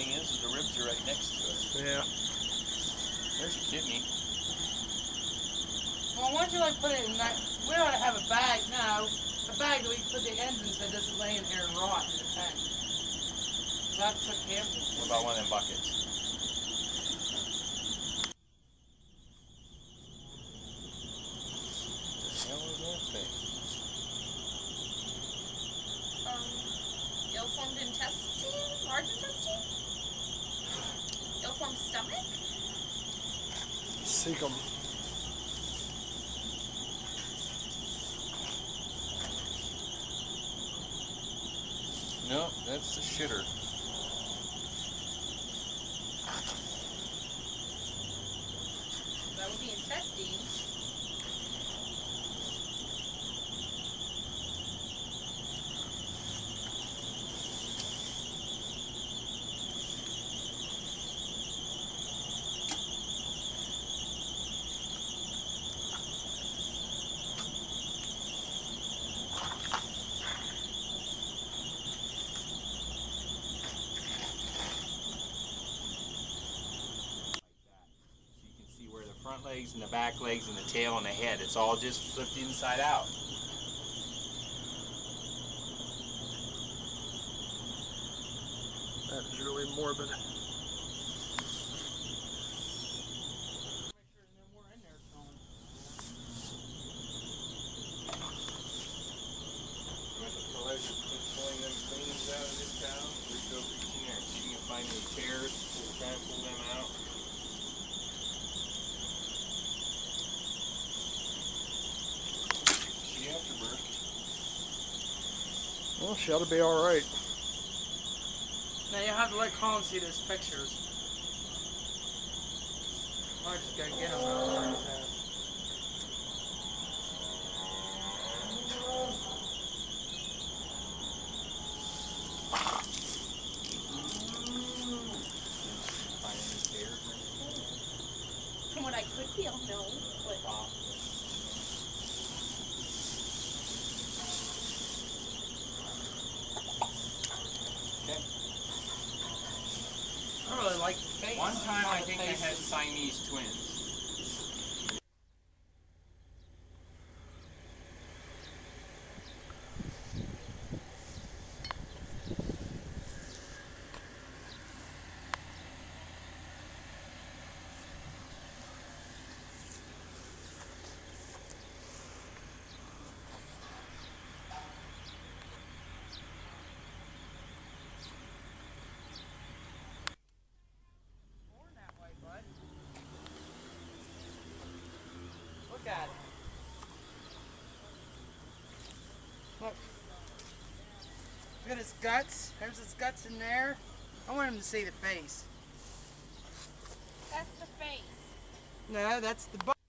thing is the ribs are right next to it. Yeah. There's a kidney. Well, why don't you like put it in that? We ought to have a bag now. A bag that we put the ends in so it doesn't lay in there and rot in the tank. That's what camping is. What about one of them buckets? Seekum. No, that's the shitter. That would be infesting. Front legs and the back legs and the tail and the head. It's all just flipped inside out. That is really morbid. Make sure there's no more in there, Colin. Pulling them cleanings out of this town, reach over each and see if you can find any tears, we'll try and pull them out. Well, she ought to be all right. Now you'll have to let Colin see those pictures. I just gotta get them out of the way. From what I could feel, no, but... One time I think they had Siamese twins. Look. Look at his guts. There's his guts in there. I want him to see the face. That's the face. No, that's the butt.